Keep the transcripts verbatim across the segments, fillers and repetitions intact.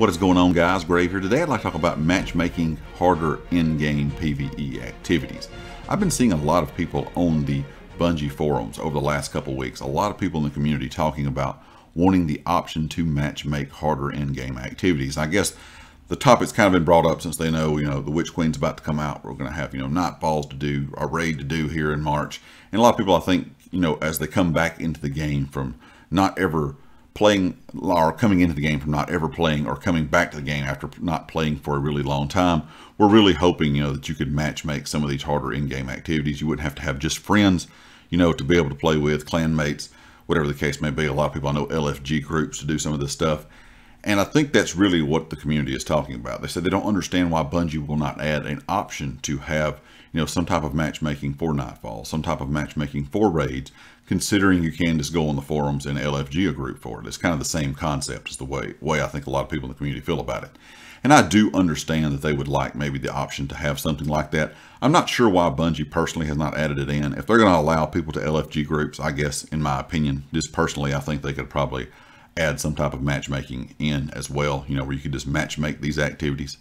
What is going on, guys? Grave here. Today I'd like to talk about matchmaking harder in-game PvE activities. I've been seeing a lot of people on the Bungie forums over the last couple weeks, a lot of people in the community talking about wanting the option to matchmake harder in-game activities. I guess the topic's kind of been brought up since they know, you know, the Witch Queen's about to come out. We're going to have, you know, Nightfalls to do, a raid to do here in March. And a lot of people, I think, you know, as they come back into the game from not ever playing or coming into the game from not ever playing or coming back to the game after not playing for a really long time, we're really hoping, you know, that you could match make some of these harder in-game activities. You wouldn't have to have just friends, you know, to be able to play with, clanmates, whatever the case may be. A lot of people I know L F G groups to do some of this stuff. And I think that's really what the community is talking about. They said they don't understand why Bungie will not add an option to have, you know, some type of matchmaking for Nightfall, some type of matchmaking for raids, considering you can just go on the forums and L F G a group for it. It's kind of the same concept as the way, way I think a lot of people in the community feel about it. And I do understand that they would like maybe the option to have something like that. I'm not sure why Bungie personally has not added it in. If they're going to allow people to L F G groups, I guess, in my opinion, just personally, I think they could probably add some type of matchmaking in as well, you know, where you could just match make these activities.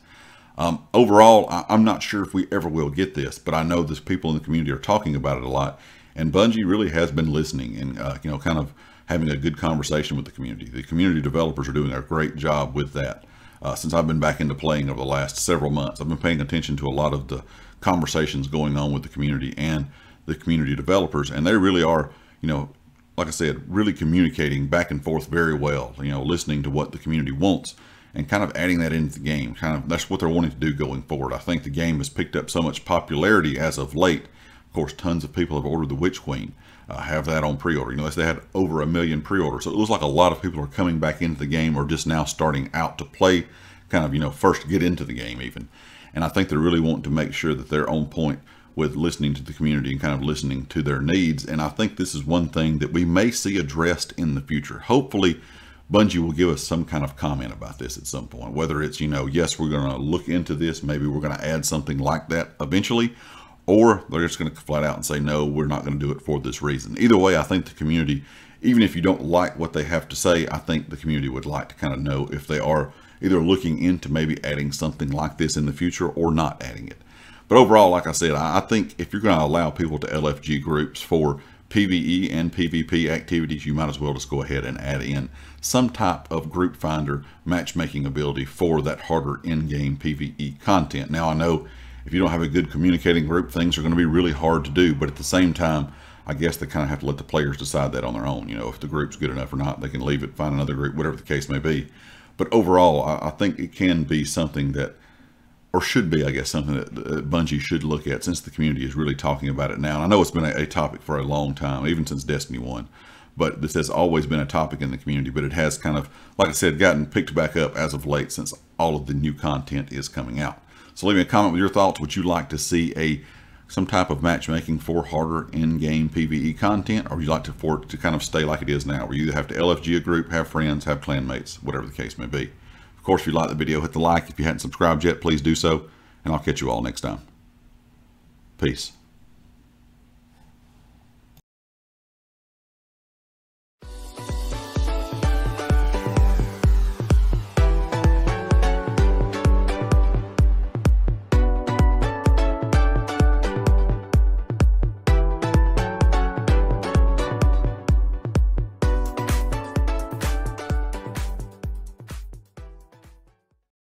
Um, overall, I, I'm not sure if we ever will get this, but I know there's people in the community are talking about it a lot. And Bungie really has been listening and, uh, you know, kind of having a good conversation with the community. The community developers are doing a great job with that. Uh, since I've been back into playing over the last several months, I've been paying attention to a lot of the conversations going on with the community and the community developers. And they really are, you know, like I said, really communicating back and forth very well, you know, listening to what the community wants and kind of adding that into the game. Kind of that's what they're wanting to do going forward. I think the game has picked up so much popularity as of late. Of course, tons of people have ordered the Witch Queen, uh, have that on pre-order. You know, they had over a million pre-orders. So it looks like a lot of people are coming back into the game or just now starting out to play, kind of, you know, first get into the game even. And I think they really want to make sure that they're on point with listening to the community and kind of listening to their needs. And I think this is one thing that we may see addressed in the future. Hopefully Bungie will give us some kind of comment about this at some point, whether it's, you know, yes, we're going to look into this, maybe we're going to add something like that eventually, or they're just going to flat out and say, no, we're not going to do it for this reason. Either way, I think the community, even if you don't like what they have to say, I think the community would like to kind of know if they are either looking into maybe adding something like this in the future or not adding it. But overall, like I said, I think if you're going to allow people to L F G groups for PvE and PvP activities, you might as well just go ahead and add in some type of group finder matchmaking ability for that harder in-game PvE content. Now, I know if you don't have a good communicating group, things are going to be really hard to do. But at the same time, I guess they kind of have to let the players decide that on their own. You know, if the group's good enough or not, they can leave it, find another group, whatever the case may be. But overall, I think it can be something that, or should be, I guess, something that Bungie should look at since the community is really talking about it now. And I know it's been a topic for a long time, even since Destiny one, but this has always been a topic in the community, but it has kind of, like I said, gotten picked back up as of late since all of the new content is coming out. So leave me a comment with your thoughts. Would you like to see a some type of matchmaking for harder in-game PvE content, or would you like to, for it to kind of stay like it is now, where you either have to L F G a group, have friends, have clanmates, whatever the case may be? Of course, if you like the video, hit the like. If you haven't subscribed yet, please do so, and I'll catch you all next time. Peace.